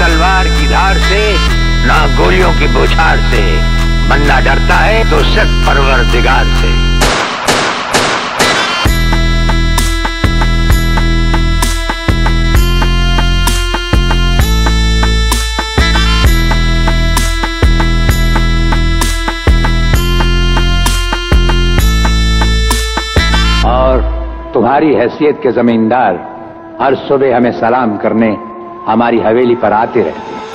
तलवार की धार से, ना गोलियों की बौछार से। बंदा डरता है तो सख्त परवरदिगार से। और तुम्हारी हैसियत के जमींदार हर सुबह हमें सलाम करने हमारी हवेली पर आते रहते हैं।